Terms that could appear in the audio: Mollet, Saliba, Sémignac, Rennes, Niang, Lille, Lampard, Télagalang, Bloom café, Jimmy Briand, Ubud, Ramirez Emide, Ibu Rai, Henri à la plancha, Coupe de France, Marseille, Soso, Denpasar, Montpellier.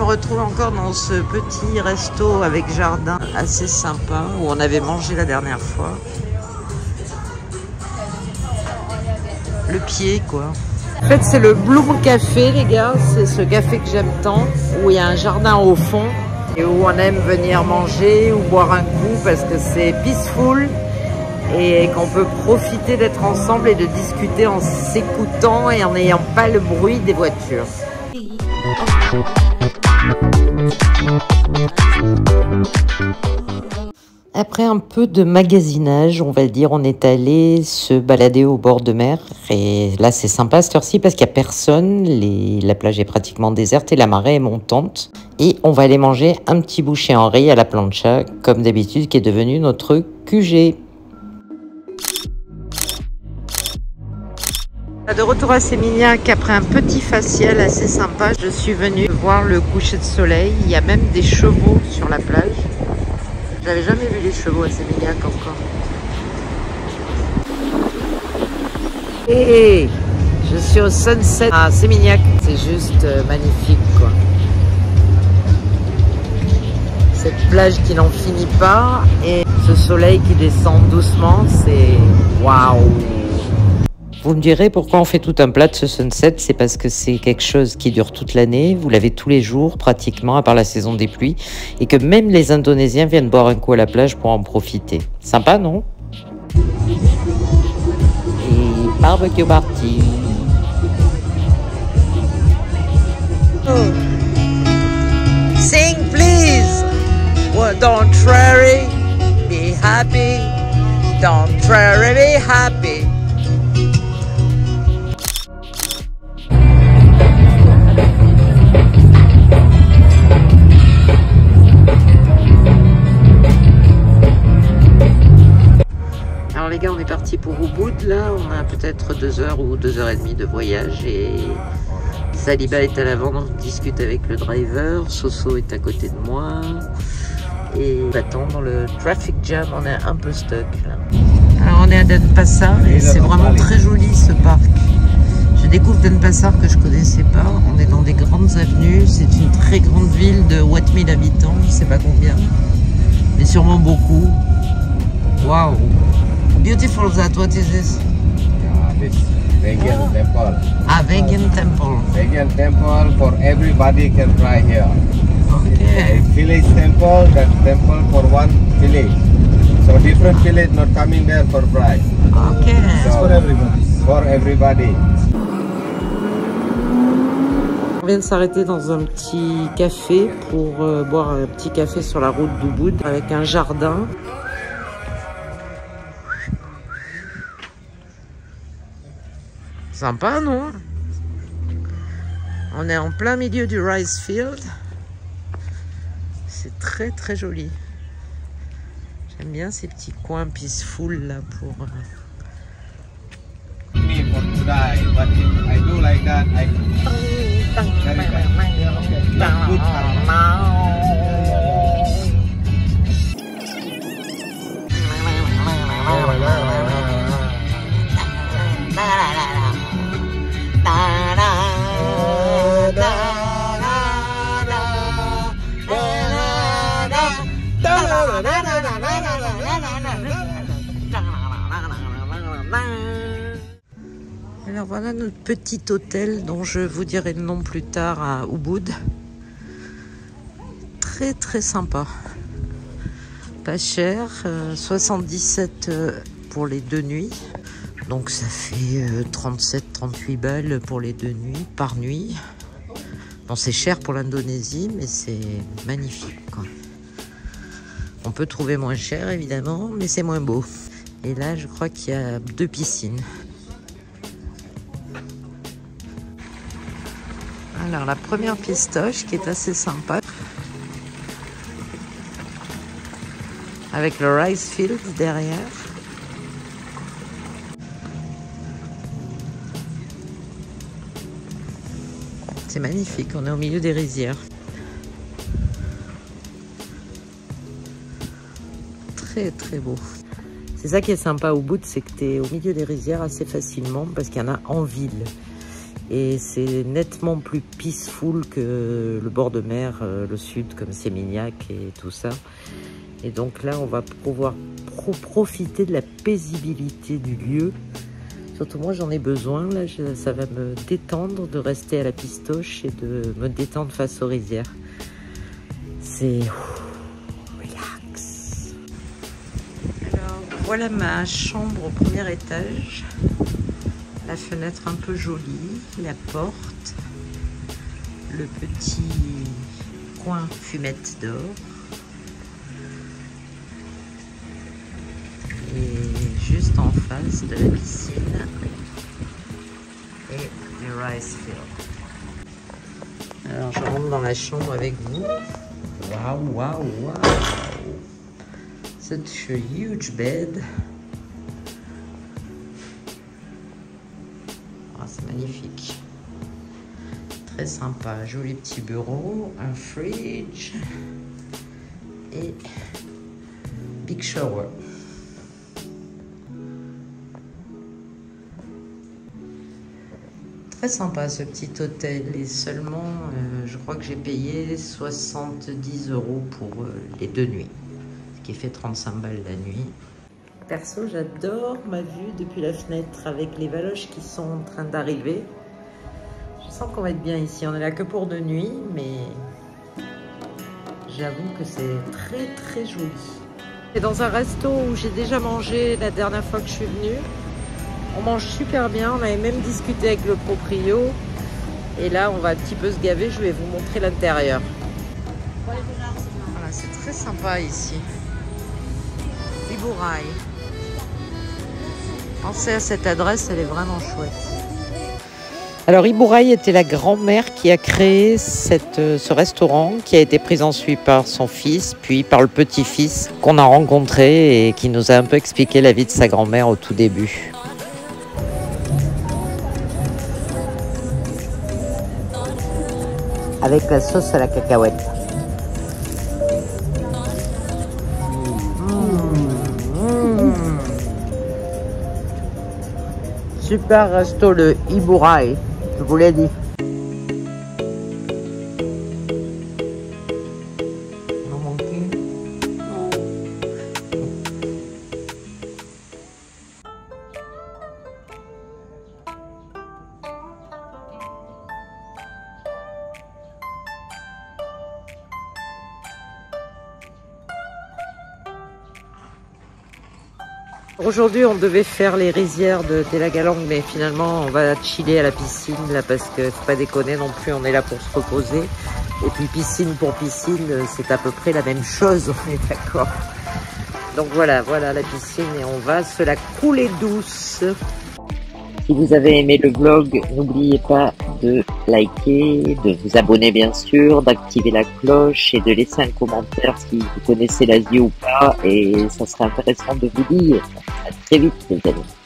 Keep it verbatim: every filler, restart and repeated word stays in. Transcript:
me retrouve encore dans ce petit resto avec jardin assez sympa où on avait mangé la dernière fois. Le pied, quoi. En fait, c'est le Bloom café, les gars. C'est ce café que j'aime tant, où il y a un jardin au fond et où on aime venir manger ou boire un coup parce que c'est peaceful et qu'on peut profiter d'être ensemble et de discuter en s'écoutant et en n'ayant pas le bruit des voitures. Après un peu de magasinage, on va dire, on est allé se balader au bord de mer. Et là, c'est sympa à cette heure-ci parce qu'il n'y a personne. Les... La plage est pratiquement déserte et la marée est montante. Et on va aller manger un petit bout chez Henri à la plancha, comme d'habitude, qui est devenu notre Q G. De retour à Sémignac, après un petit facial assez sympa, je suis venue voir le coucher de soleil. Il y a même des chevaux sur la plage. J'avais jamais vu les chevaux à Sémignac encore. Et je suis au sunset à Sémignac. C'est juste magnifique, quoi. Cette plage qui n'en finit pas et ce soleil qui descend doucement, c'est waouh. Vous me direz pourquoi on fait tout un plat de ce sunset, c'est parce que c'est quelque chose qui dure toute l'année, vous l'avez tous les jours pratiquement, à part la saison des pluies, et que même les Indonésiens viennent boire un coup à la plage pour en profiter. Sympa, non? Et barbecue party. Oh. Sing please, well, don't worry, be happy, don't worry, be happy. Les gars, on est parti pour Ubud, là on a peut-être deux heures ou deux heures et demie de voyage et Saliba est à l'avant, on discute avec le driver, Soso est à côté de moi et on attend dans le traffic jam, on est un peu stuck là. Alors on est à Denpasar et c'est vraiment très joli ce parc. Je découvre Denpasar que je connaissais pas, on est dans des grandes avenues, c'est une très grande ville de huit mille habitants, je sais pas combien, mais sûrement beaucoup. Waouh! Beautiful that, what is this? Yeah, this vegan temple. Ah, vegan temple. Vegan temple for everybody can try here. Okay. A village temple, that temple for one village. So different village not coming there for price. Okay. It's for everybody. For everybody. On vient de s'arrêter dans un petit café pour euh, boire un petit café sur la route d'Ubud avec un jardin. Sympa, non? On est en plein milieu du rice field. C'est très très joli. J'aime bien ces petits coins peaceful là pour. Alors voilà notre petit hôtel dont je vous dirai le nom plus tard à Ubud. Très très sympa. Pas cher, euh, soixante-dix-sept pour les deux nuits. Donc ça fait euh, trente-sept trente-huit balles pour les deux nuits, par nuit. Bon, c'est cher pour l'Indonésie, mais c'est magnifique, quoi. On peut trouver moins cher évidemment, mais c'est moins beau. Et là, je crois qu'il y a deux piscines. Alors, la première pistoche qui est assez sympa. Avec le rice field derrière. C'est magnifique, on est au milieu des rizières. Très très beau. C'est ça qui est sympa au bout, c'est que tu es au milieu des rizières assez facilement parce qu'il y en a en ville. et c'est nettement plus peaceful que le bord de mer, le sud, comme Sémignac et tout ça. Et donc là, on va pouvoir pro profiter de la paisibilité du lieu. Surtout moi, j'en ai besoin. Là, je, ça va me détendre de rester à la pistoche et de me détendre face aux rizières. C'est... relax. Alors, voilà ma chambre au premier étage. La fenêtre un peu jolie, la porte, le petit coin fumette d'or. Et juste en face de la piscine et du rice field. Alors je rentre dans la chambre avec vous. Waouh, waouh, waouh! Such a huge bed. Oh, c'est magnifique. Très sympa. Joli petit bureau, un fridge et big shower. Très sympa ce petit hôtel, et seulement euh, je crois que j'ai payé soixante-dix euros pour euh, les deux nuits, ce qui fait trente-cinq balles la nuit. Perso, j'adore ma vue depuis la fenêtre avec les valoches qui sont en train d'arriver. Je sens qu'on va être bien ici. On est là que pour deux nuits, mais j'avoue que c'est très très joli. C'est dans un resto où j'ai déjà mangé la dernière fois que je suis venue. On mange super bien, on avait même discuté avec le proprio. Et là, on va un petit peu se gaver, je vais vous montrer l'intérieur. Voilà, c'est très sympa ici. Ibu Rai. Pensez à cette adresse, elle est vraiment chouette. Alors, Ibu Rai était la grand-mère qui a créé cette, ce restaurant, qui a été prise ensuite par son fils, puis par le petit-fils qu'on a rencontré et qui nous a un peu expliqué la vie de sa grand-mère au tout début. Avec la sauce à la cacahuète. Mmh. Mmh. Super resto, le Ibu Rai, je vous l'ai dit. Aujourd'hui, on devait faire les rizières de Télagalang, mais finalement, on va chiller à la piscine, là, parce que faut pas déconner non plus, on est là pour se reposer. Et puis, piscine pour piscine, c'est à peu près la même chose, on est d'accord. Donc voilà, voilà la piscine, et on va se la couler douce. Si vous avez aimé le vlog, n'oubliez pas de liker, de vous abonner bien sûr, d'activer la cloche et de laisser un commentaire si vous connaissez l'Asie ou pas, et ça serait intéressant de vous dire. À très vite les amis.